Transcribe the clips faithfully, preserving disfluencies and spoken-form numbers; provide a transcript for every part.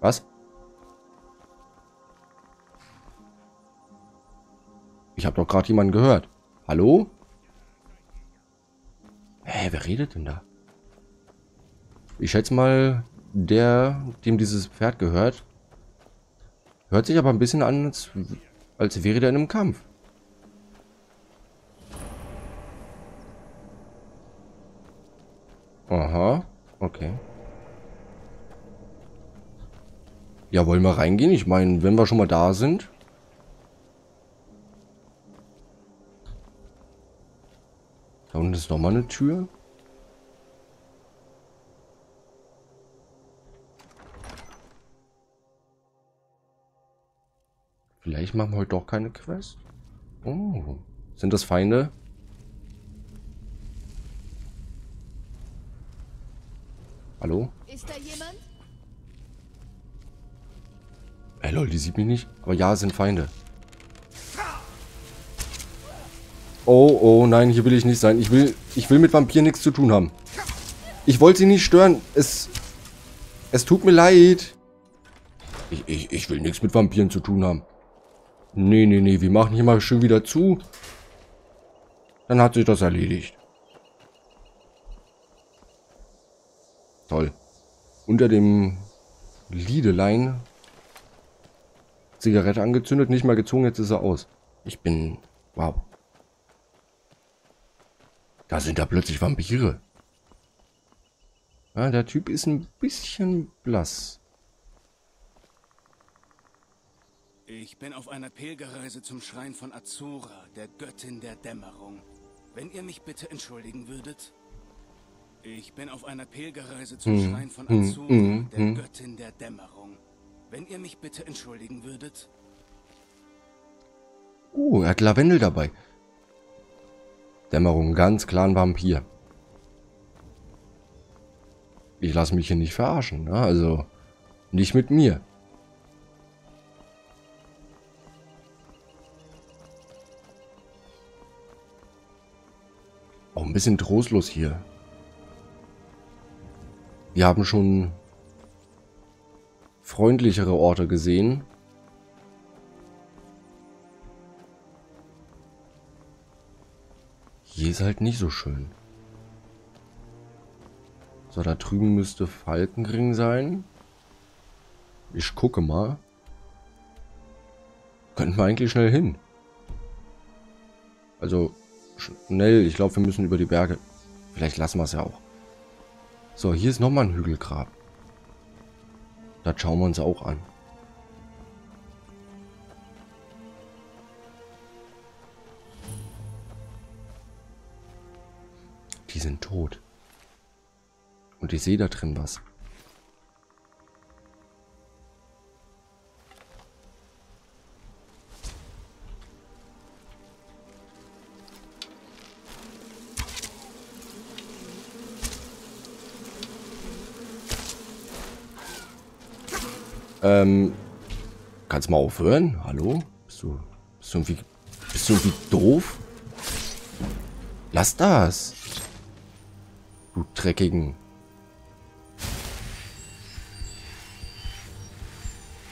Was? Ich habe doch gerade jemanden gehört. Hallo? Hä, wer redet denn da? Ich schätze mal, der, dem dieses Pferd gehört, hört sich aber ein bisschen an, als, als wäre der in einem Kampf. Aha, okay. Ja, wollen wir reingehen? Ich meine, wenn wir schon mal da sind... Da unten ist nochmal eine Tür. Vielleicht machen wir heute doch keine Quest. Oh, sind das Feinde? Hallo? Ist da jemand? Ey, lol, die sieht mich nicht. Aber ja, es sind Feinde. Oh, oh, nein, hier will ich nicht sein. Ich will, ich will mit Vampiren nichts zu tun haben. Ich wollte sie nicht stören. Es, es tut mir leid. Ich, ich, ich will nichts mit Vampiren zu tun haben. Nee, nee, nee, wir machen hier mal schön wieder zu. Dann hat sich das erledigt. Toll. Unter dem Liedelein. Zigarette angezündet, nicht mal gezogen, jetzt ist er aus. Ich bin... Wow. Da sind da plötzlich Vampire. Ja, der Typ ist ein bisschen blass. Ich bin auf einer Pilgerreise zum Schrein von Azura, der Göttin der Dämmerung. Wenn ihr mich bitte entschuldigen würdet. Ich bin auf einer Pilgerreise zum hm. Schrein von Azura, hm. der hm. Göttin der Dämmerung. Wenn ihr mich bitte entschuldigen würdet. Oh, uh, er hat Lavendel dabei. Dämmerung, ganz klar ein Vampir. Ich lasse mich hier nicht verarschen, ne? Also nicht mit mir. Auch ein bisschen trostlos hier. Wir haben schon freundlichere Orte gesehen. Hier ist halt nicht so schön. So, da drüben müsste Falkenring sein. Ich gucke mal. Könnten wir eigentlich schnell hin. Also, schnell. Ich glaube, wir müssen über die Berge. Vielleicht lassen wir es ja auch. So, hier ist nochmal ein Hügelgrab. Das schauen wir uns auch an. Die sind tot. Und ich sehe da drin was. Ähm, kannst mal aufhören? Hallo? Bist du, bist du irgendwie, bist du irgendwie doof? Lass das! Du dreckigen.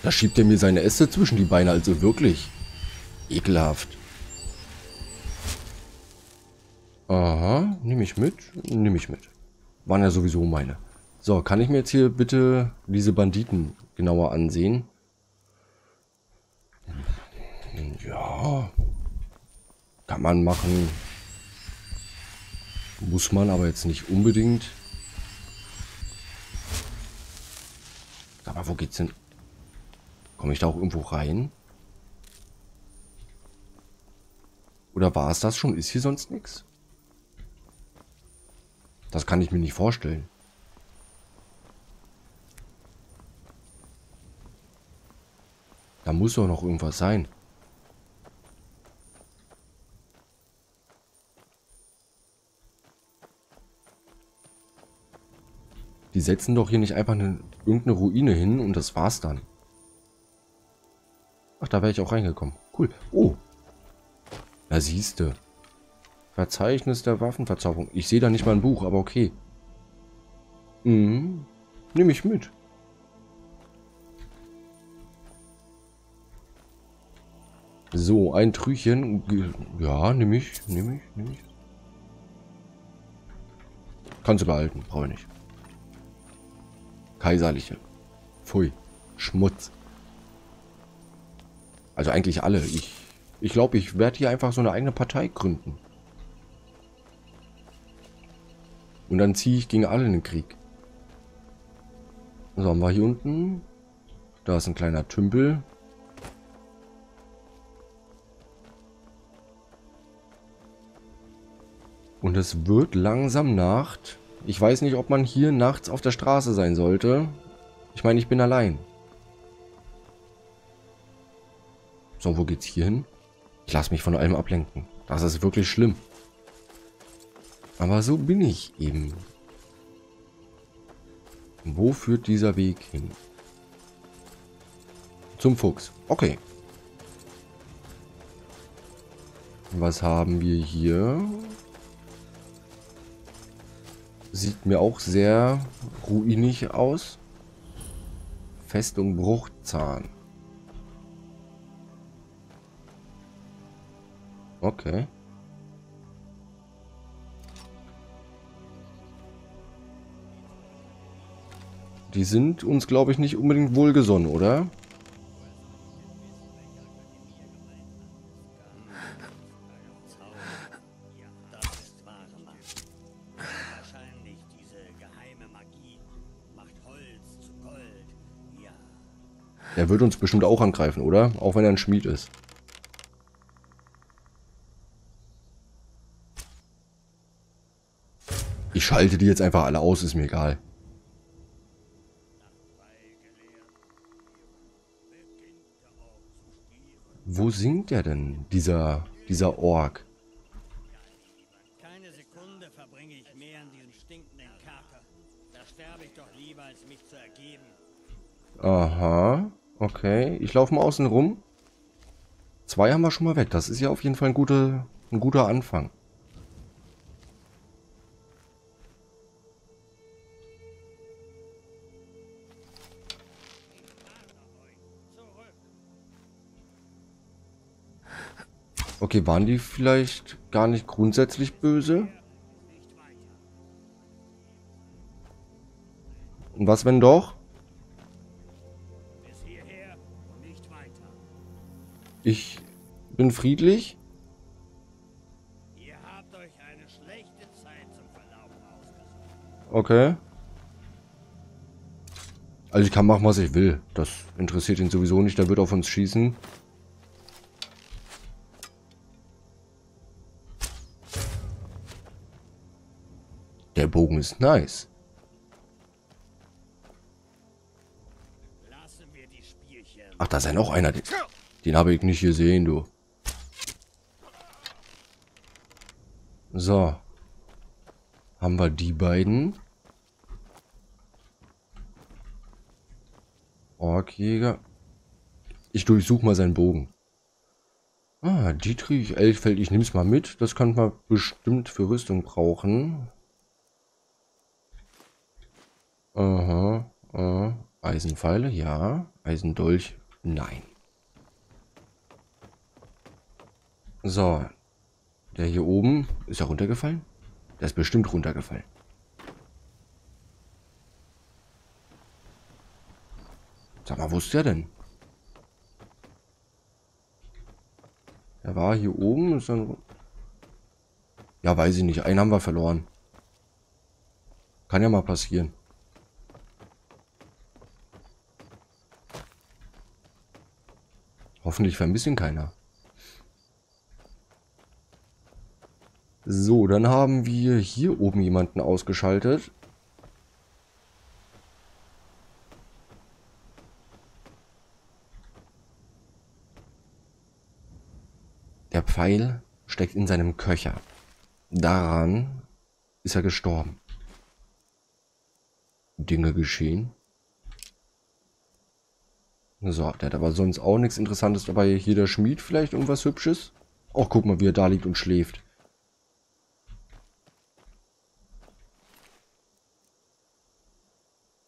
Da schiebt er mir seine Äste zwischen die Beine, also wirklich. Ekelhaft. Aha, nehme ich mit, nehme ich mit. Waren ja sowieso meine. So, kann ich mir jetzt hier bitte diese Banditen genauer ansehen? Ja. Kann man machen. Muss man aber jetzt nicht unbedingt. Aber wo geht's denn? Komme ich da auch irgendwo rein? Oder war es das schon? Ist hier sonst nichts? Das kann ich mir nicht vorstellen. Da muss doch noch irgendwas sein. Die setzen doch hier nicht einfach eine, irgendeine Ruine hin und das war's dann. Ach, da wäre ich auch reingekommen. Cool. Oh. Da siehste. Verzeichnis der Waffenverzauberung. Ich sehe da nicht mal ein Buch, aber okay. Mhm. Nehme ich mit. So, ein Trüchen. Ja, nehm ich, nehm ich, nehm ich. Kannst du behalten, brauche ich nicht. Kaiserliche. Pfui. Schmutz. Also eigentlich alle. Ich ich glaube, ich werde hier einfach so eine eigene Partei gründen. Und dann ziehe ich gegen alle in den Krieg. So, haben wir hier unten. Da ist ein kleiner Tümpel. Und es wird langsam Nacht. Ich weiß nicht, ob man hier nachts auf der Straße sein sollte. Ich meine, ich bin allein. So, wo geht's hier hin? Ich lasse mich von allem ablenken. Das ist wirklich schlimm. Aber so bin ich eben. Wo führt dieser Weg hin? Zum Fuchs. Okay. Was haben wir hier? Sieht mir auch sehr ruinig aus. Festung Bruchzahn. Okay. Die sind uns, glaube ich, nicht unbedingt wohlgesonnen, oder? Der wird uns bestimmt auch angreifen, oder? Auch wenn er ein Schmied ist. Ich schalte die jetzt einfach alle aus, ist mir egal. Wo singt der denn, dieser, dieser Ork? Keine Sekunde verbringe ich mehr an diesem stinkenden Kerker. Da sterbe ich doch lieber, als mich zu ergeben. Aha, okay. Ich laufe mal außen rum. Zwei haben wir schon mal weg. Das ist ja auf jeden Fall ein guter, ein guter Anfang. Okay, waren die vielleicht gar nicht grundsätzlich böse? Und was, wenn doch? Ich bin friedlich? Okay. Also ich kann machen, was ich will. Das interessiert ihn sowieso nicht. Der wird auf uns schießen. Der Bogen ist nice. Ach, da ist ja noch einer. Den habe ich nicht gesehen, du. So. Haben wir die beiden. Orkjäger. Ich durchsuche mal seinen Bogen. Ah, Dietrich Elchfeld. Ich nehme es mal mit. Das kann man bestimmt für Rüstung brauchen. Aha, aha. Eisenpfeile, ja. Eisendolch, nein. So. Der hier oben, ist er runtergefallen? Der ist bestimmt runtergefallen. Sag mal, wo ist der denn? Der war hier oben, ist dann... Ja, weiß ich nicht. Einen haben wir verloren. Kann ja mal passieren. Hoffentlich vermisst ihn keiner. So, dann haben wir hier oben jemanden ausgeschaltet. Der Pfeil steckt in seinem Köcher. Daran ist er gestorben. Dinge geschehen. So, der hat aber sonst auch nichts Interessantes dabei. Hier der Schmied vielleicht irgendwas Hübsches. Och, guck mal, wie er da liegt und schläft.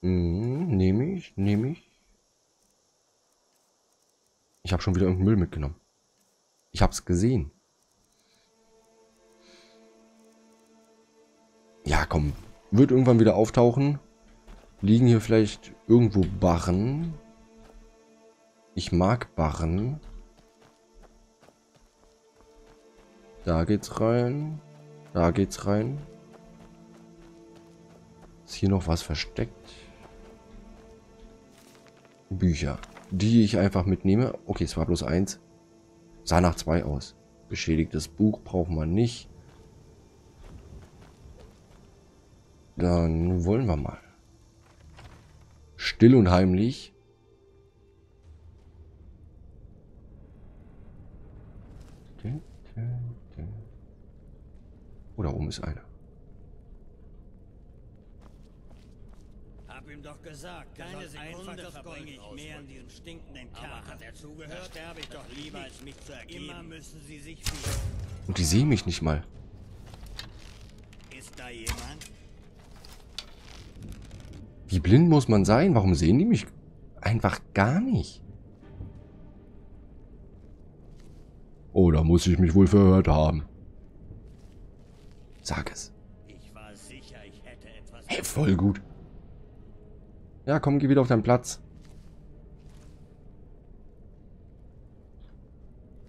Hm, nehme ich, nehme ich. Ich habe schon wieder irgendeinen Müll mitgenommen. Ich hab's gesehen. Ja, komm. Wird irgendwann wieder auftauchen. Liegen hier vielleicht irgendwo Barren. Ich mag Barren. Da geht's rein. Da geht's rein. Ist hier noch was versteckt? Bücher. Die ich einfach mitnehme. Okay, es war bloß eins. Sah nach zwei aus. Beschädigtes Buch braucht man nicht. Dann wollen wir mal. Still und heimlich. Oh, da oben ist einer. Hab ihm doch gesagt, keine Sekunde verbringe ich mehr in diesen stinkenden Kerl. Hat er zugehört? Sterbe ich doch lieber, als mich zu ergeben. Immer müssen sie sich fühlen. Und die sehen mich nicht mal. Ist da jemand? Wie blind muss man sein? Warum sehen die mich einfach gar nicht? Oh, da muss ich mich wohl verhört haben. Sag es. Ich war sicher, ich hätte etwas. Hey, voll gut. Ja, komm, geh wieder auf deinen Platz.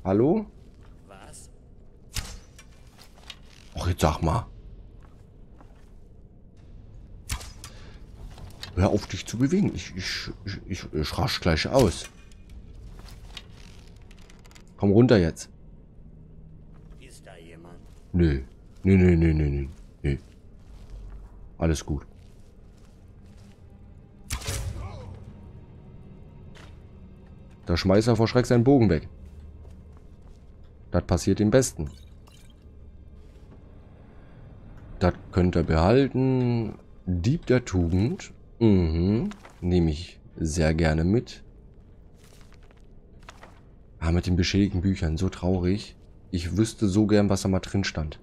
Hallo? Was? Och, jetzt sag mal. Hör auf, dich zu bewegen. Ich, ich, ich, ich rasch gleich aus. Komm runter jetzt. Ist da jemand? Nö. Nö, nö, nö, nö, nö. Nö. Alles gut. Da schmeißt er vor Schreck seinen Bogen weg. Das passiert dem Besten. Das könnt ihr behalten. Dieb der Tugend. Mhm. Nehme ich sehr gerne mit. Ah, mit den beschädigten Büchern. So traurig. Ich wüsste so gern, was da mal drin stand.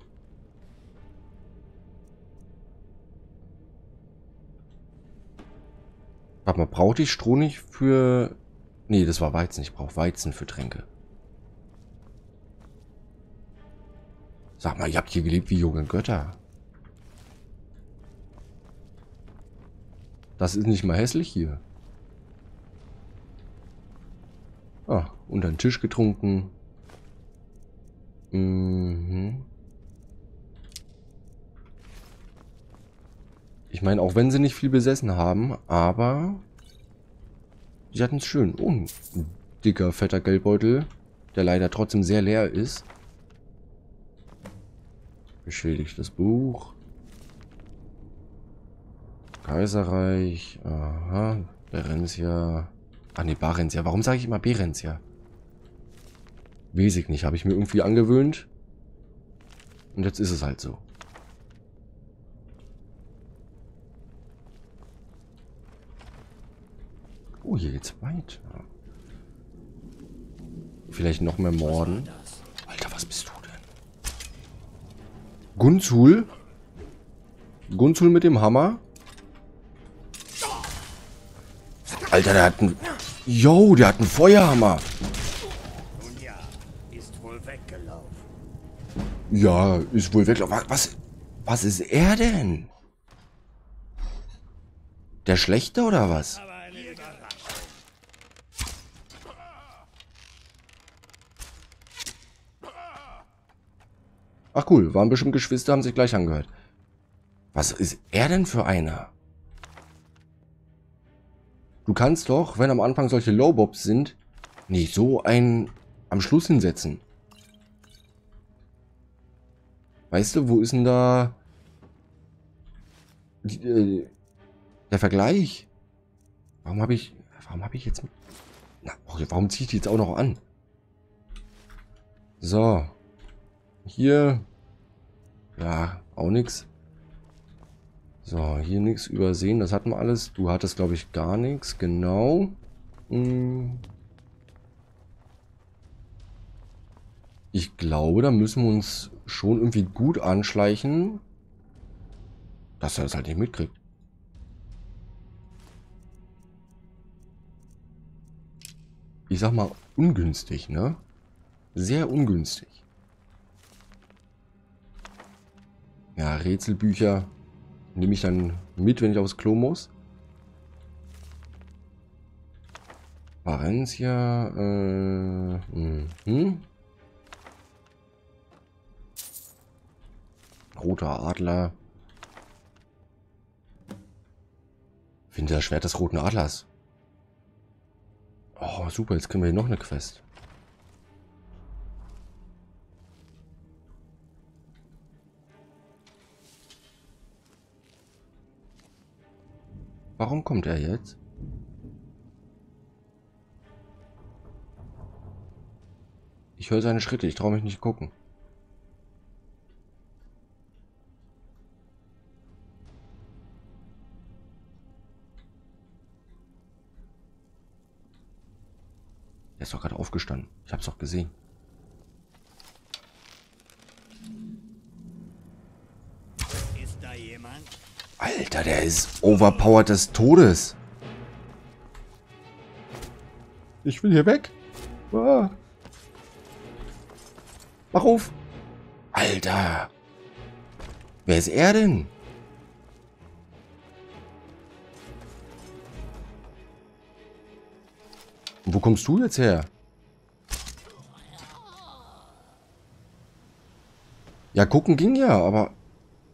Warte mal, brauchte ich Stroh nicht für... Nee, das war Weizen. Ich brauche Weizen für Tränke. Sag mal, ihr habt hier gelebt wie junge Götter. Das ist nicht mal hässlich hier. Ah, unter den Tisch getrunken. Mhm. Ich meine, auch wenn sie nicht viel besessen haben, aber sie hatten es schön. Oh, ein dicker, fetter Geldbeutel, der leider trotzdem sehr leer ist. Beschädigtes Buch. Kaiserreich, aha, Barenziah. Ah ne, Barenziah. Warum sage ich immer Barenziah? Weiß ich nicht, habe ich mir irgendwie angewöhnt. Und jetzt ist es halt so. Oh, hier geht's weiter. Vielleicht noch mehr Morden. Alter, was bist du denn? Gunzul? Gunzul mit dem Hammer? Alter, der hat einen... Yo, der hat einen Feuerhammer. Ja, ist wohl weggelaufen. Ja, ist wohl weggelaufen. Was, was ist er denn? Der Schlechte oder was? Ach cool, waren bestimmt Geschwister, haben sich gleich angehört. Was ist er denn für einer? Du kannst doch, wenn am Anfang solche Lowbobs sind, nicht so einen am Schluss hinsetzen. Weißt du, wo ist denn da die, äh, der Vergleich? Warum habe ich, warum habe ich jetzt, mit, na, warum ziehe ich die jetzt auch noch an? So, hier, ja, auch nichts. So, hier nichts übersehen, das hatten wir alles. Du hattest, glaube ich, gar nichts, genau. Hm. Ich glaube, da müssen wir uns schon irgendwie gut anschleichen, dass er das halt nicht mitkriegt. Ich sag mal, ungünstig, ne? Sehr ungünstig. Ja, Rätselbücher nehme ich dann mit, wenn ich aufs Klo muss. Barenziah, äh, mhm. Roter Adler. Finde das Schwert des Roten Adlers. Oh, super, jetzt können wir hier noch eine Quest. Warum kommt er jetzt? Ich höre seine Schritte, ich traue mich nicht gucken. Er ist doch gerade aufgestanden. Ich hab's doch gesehen. Ist da jemand? Alter, der ist overpowered des Todes. Ich will hier weg. Ah. Mach auf. Alter. Wer ist er denn? Und wo kommst du jetzt her? Ja, gucken ging ja, aber...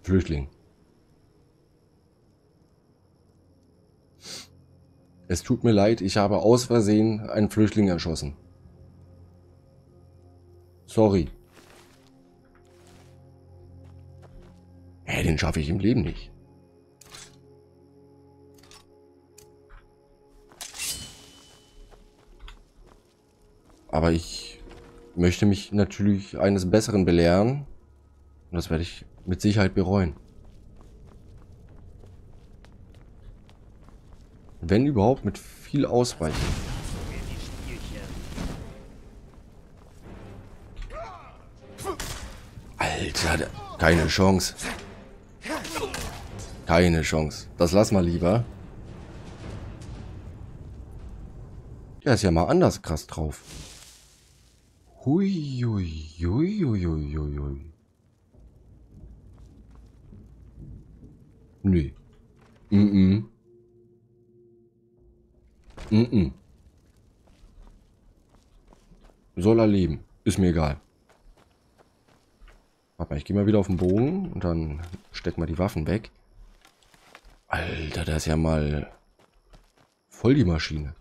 Flüchtling. Es tut mir leid, ich habe aus Versehen einen Flüchtling erschossen. Sorry. Hä, den schaffe ich im Leben nicht. Aber ich möchte mich natürlich eines Besseren belehren. Und das werde ich mit Sicherheit bereuen. Wenn überhaupt, mit viel Ausweichen. Alter, keine Chance. Keine Chance. Das lass mal lieber. Der ist ja mal anders krass drauf. Hui, hui, hui, hui, hui, hui. Nee. Mhm. Mm-mm. Soll er leben. Ist mir egal. Warte mal, ich gehe mal wieder auf den Bogen und dann stecken wir die Waffen weg. Alter, das ist ja mal voll die Maschine.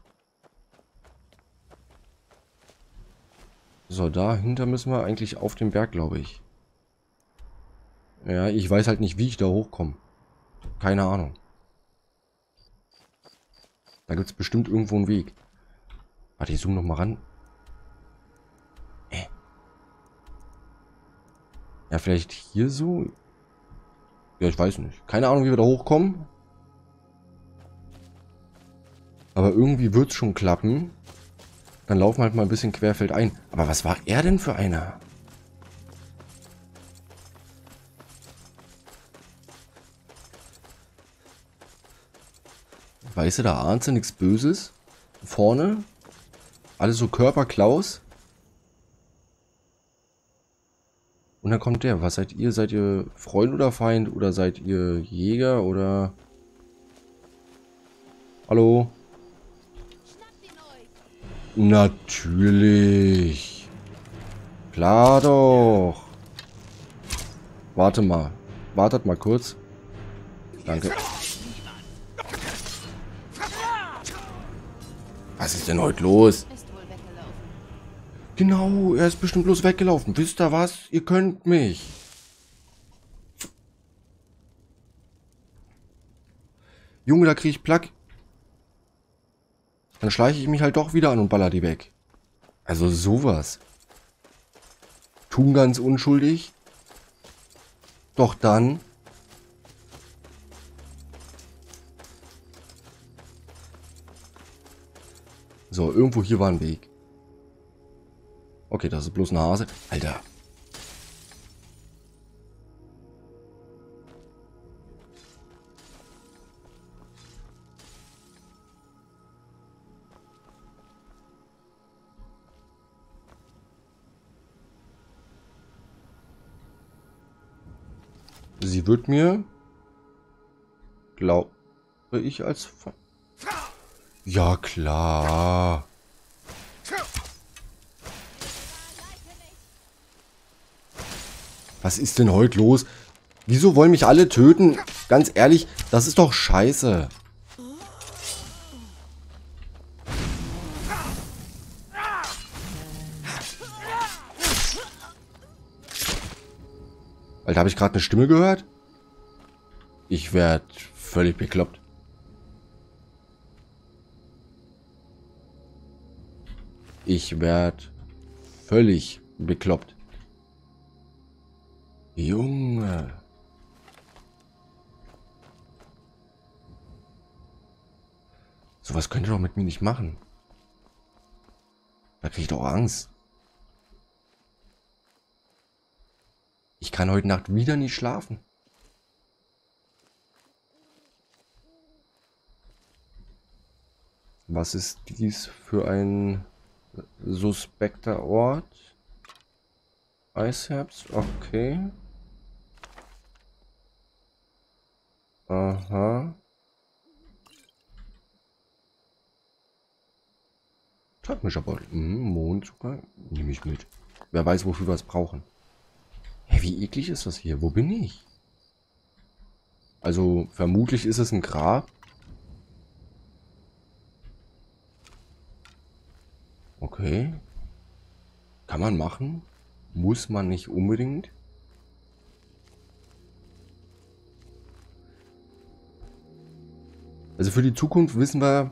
So, dahinter müssen wir eigentlich auf den Berg, glaube ich. Ja, ich weiß halt nicht, wie ich da hochkomme. Keine Ahnung. Da gibt es bestimmt irgendwo einen Weg. Warte, ich zoome noch mal ran. Hä? Ja, vielleicht hier so? Ja, ich weiß nicht. Keine Ahnung, wie wir da hochkommen. Aber irgendwie wird es schon klappen. Dann laufen wir halt mal ein bisschen querfeld ein. Aber was war er denn für einer? Weißt du, da ahnst du nichts Böses. Vorne. Alles so Körperklaus. Und dann kommt der. Was seid ihr? Seid ihr Freund oder Feind? Oder seid ihr Jäger? Oder... Hallo? Natürlich. Klar doch. Warte mal. Wartet mal kurz. Danke. Was ist denn heute los? Genau, er ist bestimmt bloß weggelaufen. Wisst ihr was? Ihr könnt mich. Junge, da kriege ich Plack. Dann schleiche ich mich halt doch wieder an und baller die weg. Also sowas. Tun ganz unschuldig. Doch dann... So, irgendwo hier war ein Weg. Okay, das ist bloß eine Hase. Alter. Sie wird mir, glaube ich, als... Ver ja, klar. Was ist denn heute los? Wieso wollen mich alle töten? Ganz ehrlich, das ist doch scheiße. Alter, habe ich gerade eine Stimme gehört? Ich werde völlig bekloppt. Ich werde völlig bekloppt. Junge. Sowas könnt ihr doch mit mir nicht machen. Da kriege ich doch Angst. Ich kann heute Nacht wieder nicht schlafen. Was ist dies für ein suspekter Ort? Eisherbst, okay. Aha. Tagmischerbeutel. Mhm, Mondzucker. Nehme ich mit. Wer weiß, wofür wir es brauchen. Hä, wie eklig ist das hier? Wo bin ich? Also, vermutlich ist es ein Grab. Okay. Kann man machen. Muss man nicht unbedingt. Also für die Zukunft wissen wir,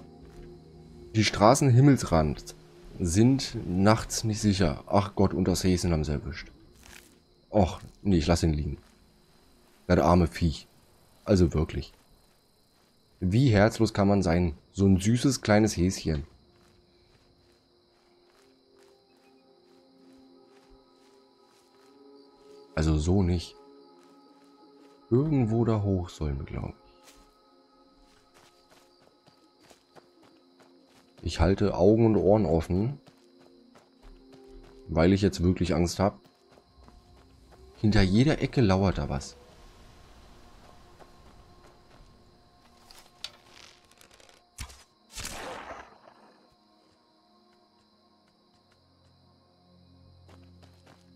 die Straßen Himmelsrand sind nachts nicht sicher. Ach Gott, und das Häschen haben sie erwischt. Och, nee, ich lasse ihn liegen. Ja, der arme Viech. Also wirklich. Wie herzlos kann man sein? So ein süßes kleines Häschen. Also so nicht. Irgendwo da hoch sollen wir, glaube ich. Ich halte Augen und Ohren offen, weil ich jetzt wirklich Angst habe. Hinter jeder Ecke lauert da was.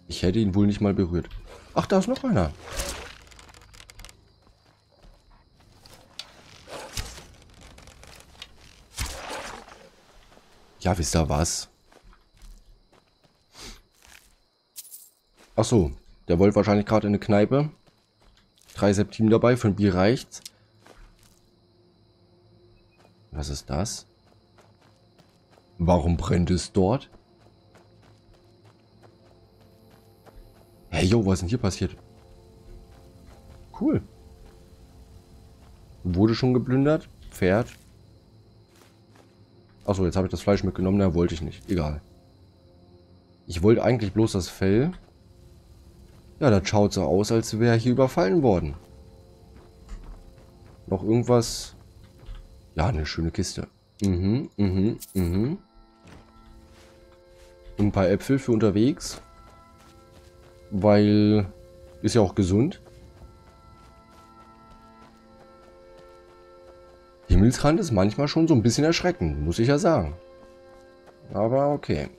Ich hätte ihn wohl nicht mal berührt. Ach, da ist noch einer. Ja, wisst ihr was? Ach so, der wollte wahrscheinlich gerade in eine Kneipe. Drei Septim dabei, für ein Bier reicht's. Was ist das? Warum brennt es dort? Hey, yo, was ist denn hier passiert? Cool. Wurde schon geplündert. Pferd. Achso, jetzt habe ich das Fleisch mitgenommen. Da wollte ich nicht. Egal. Ich wollte eigentlich bloß das Fell. Ja, das schaut so aus, als wäre hier überfallen worden. Noch irgendwas? Ja, eine schöne Kiste. Mhm, mhm, mhm. Ein paar Äpfel für unterwegs. Weil... ist ja auch gesund. Himmelsrand ist manchmal schon so ein bisschen erschreckend, muss ich ja sagen. Aber okay.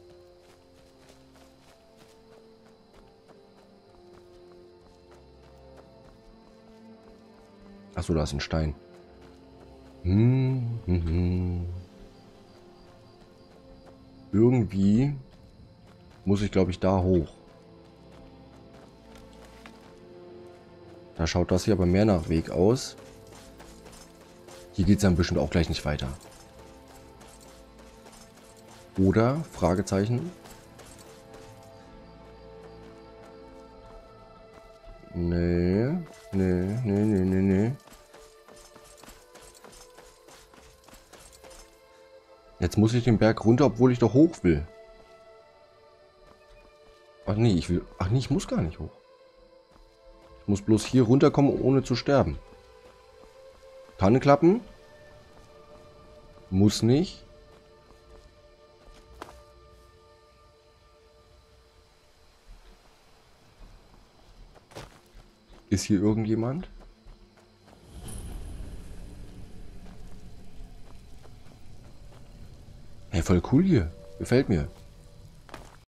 Achso, da ist ein Stein. Hm, hm, hm. Irgendwie muss ich, glaube ich, da hoch. Da schaut das hier aber mehr nach Weg aus. Hier geht es dann bestimmt auch gleich nicht weiter. Oder? Fragezeichen. Nee. Nee, nee, nee, nee, nee. Jetzt muss ich den Berg runter, obwohl ich doch hoch will. Ach nee, ich will... Ach nee, ich muss gar nicht hoch. Ich muss bloß hier runterkommen, ohne zu sterben. Kann klappen. Muss nicht. Ist hier irgendjemand? Hey, voll cool hier. Gefällt mir.